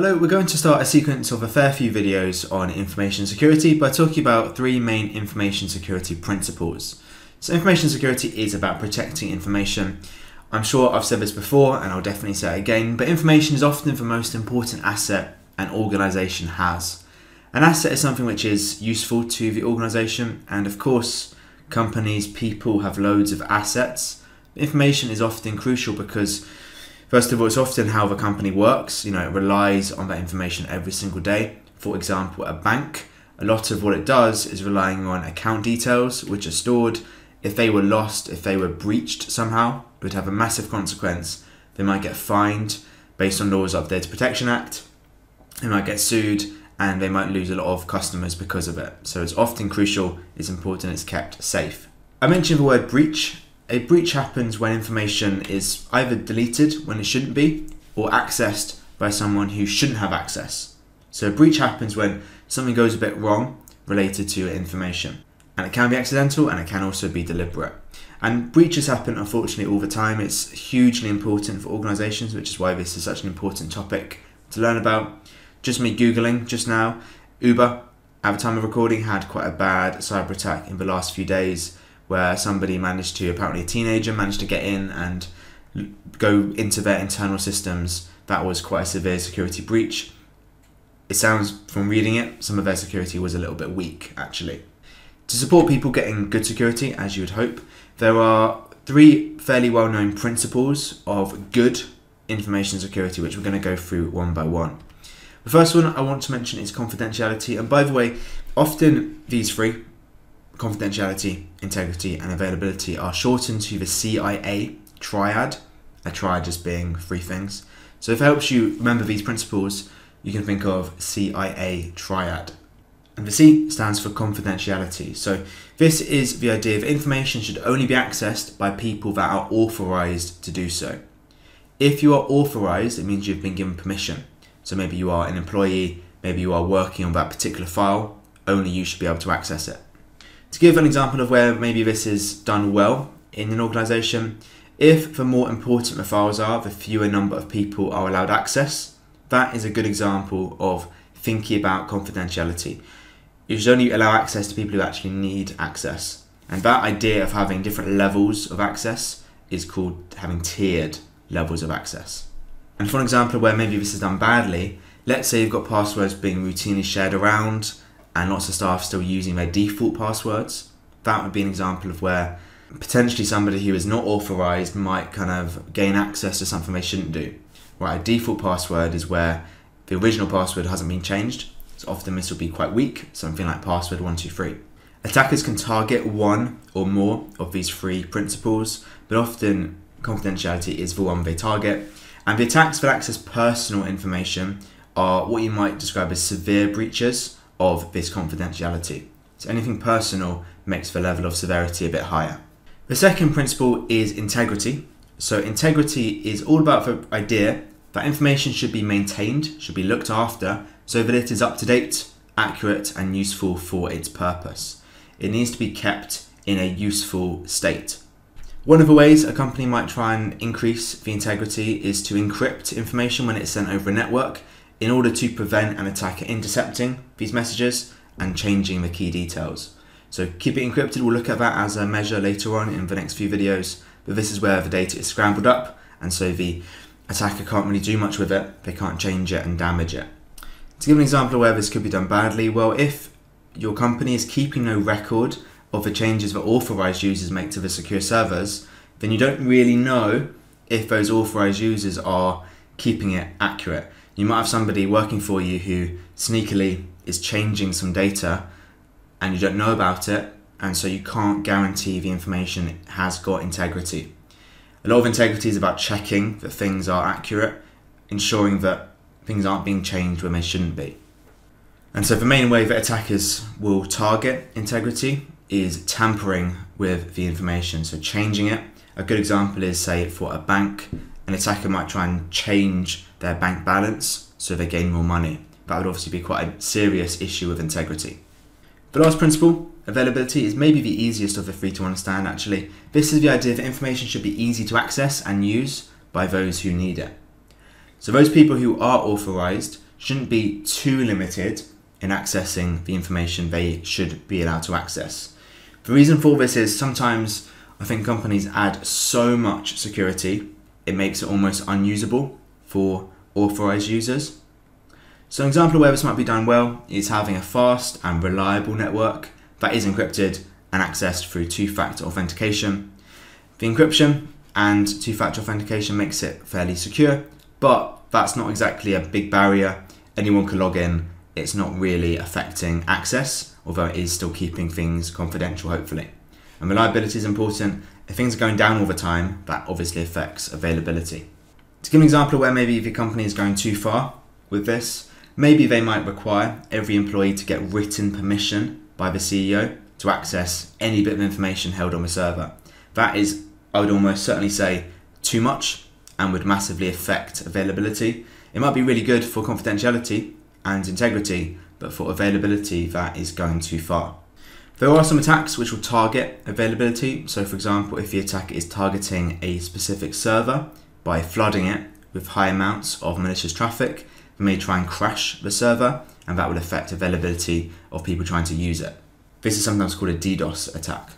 Hello, we're going to start a sequence of a fair few videos on information security by talking about three main information security principles. So information security is about protecting information. I'm sure I've said this before and I'll definitely say it again, but information is often the most important asset an organization has. An asset is something which is useful to the organization, and of course companies, people have loads of assets. Information is often crucial because first of all, it's often how the company works. You know, it relies on that information every single day. For example, a bank, a lot of what it does is relying on account details, which are stored. If they were lost, if they were breached somehow, it would have a massive consequence. They might get fined based on laws of Data Protection Act. They might get sued and they might lose a lot of customers because of it. So it's often crucial, it's important, it's kept safe. I mentioned the word breach. A breach happens when information is either deleted when it shouldn't be or accessed by someone who shouldn't have access. So a breach happens when something goes a bit wrong related to information. And it can be accidental and it can also be deliberate. And breaches happen unfortunately all the time. It's hugely important for organizations, which is why this is such an important topic to learn about. Just me Googling just now, Uber, at the time of recording, had quite a bad cyber attack in the last few days, where somebody managed to, apparently a teenager, managed to get in and go into their internal systems. That was quite a severe security breach. It sounds, from reading it, some of their security was a little bit weak, actually. To support people getting good security, as you would hope, there are three fairly well-known principles of good information security, which we're going to go through one by one. The first one I want to mention is confidentiality. And by the way, often these three, confidentiality, integrity, and availability, are shortened to the CIA triad, a triad just being three things. So if it helps you remember these principles, you can think of CIA triad. And the C stands for confidentiality. So this is the idea that information should only be accessed by people that are authorized to do so. If you are authorized, it means you've been given permission. So maybe you are an employee, maybe you are working on that particular file, only you should be able to access it. To give an example of where maybe this is done well in an organisation, if the more important the files are, the fewer number of people are allowed access. That is a good example of thinking about confidentiality. You should only allow access to people who actually need access. And that idea of having different levels of access is called having tiered levels of access. And for an example where maybe this is done badly, let's say you've got passwords being routinely shared around, and lots of staff still using their default passwords. That would be an example of where potentially somebody who is not authorized might kind of gain access to something they shouldn't do. Right, a default password is where the original password hasn't been changed. So often this will be quite weak, something like password 123. Attackers can target one or more of these three principles, but often confidentiality is the one they target. And the attacks that access personal information are what you might describe as severe breaches of this confidentiality. So anything personal makes the level of severity a bit higher. The second principle is integrity. So integrity is all about the idea that information should be maintained, should be looked after, so that it is up to date, accurate, and useful for its purpose. It needs to be kept in a useful state. One of the ways a company might try and increase the integrity is to encrypt information when it's sent over a network, in order to prevent an attacker intercepting these messages and changing the key details. So keep it encrypted, we'll look at that as a measure later on in the next few videos, but this is where the data is scrambled up and so the attacker can't really do much with it, they can't change it and damage it. To give an example of where this could be done badly, well, if your company is keeping no record of the changes that authorized users make to the secure servers, then you don't really know if those authorized users are keeping it accurate. You might have somebody working for you who sneakily is changing some data and you don't know about it, and so you can't guarantee the information has got integrity. A lot of integrity is about checking that things are accurate, ensuring that things aren't being changed when they shouldn't be. And so the main way that attackers will target integrity is tampering with the information, so changing it. A good example is, say, for a bank, an attacker might try and change their bank balance so they gain more money. That would obviously be quite a serious issue of integrity. The last principle, availability, is maybe the easiest of the three to understand actually. This is the idea that information should be easy to access and use by those who need it. So those people who are authorized shouldn't be too limited in accessing the information they should be allowed to access. The reason for this is sometimes I think companies add so much security, it makes it almost unusable for authorized users. So an example of where this might be done well is having a fast and reliable network that is encrypted and accessed through two-factor authentication. The encryption and two-factor authentication makes it fairly secure, but that's not exactly a big barrier. Anyone can log in. It's not really affecting access, although it is still keeping things confidential, hopefully. And reliability is important. If things are going down all the time, that obviously affects availability. To give an example of where maybe the company is going too far with this, maybe they might require every employee to get written permission by the CEO to access any bit of information held on the server. That is, I would almost certainly say, too much and would massively affect availability. It might be really good for confidentiality and integrity, but for availability, that is going too far. There are some attacks which will target availability. So for example, if the attacker is targeting a specific server by flooding it with high amounts of malicious traffic, they may try and crash the server, and that will affect availability of people trying to use it. This is sometimes called a DDoS attack.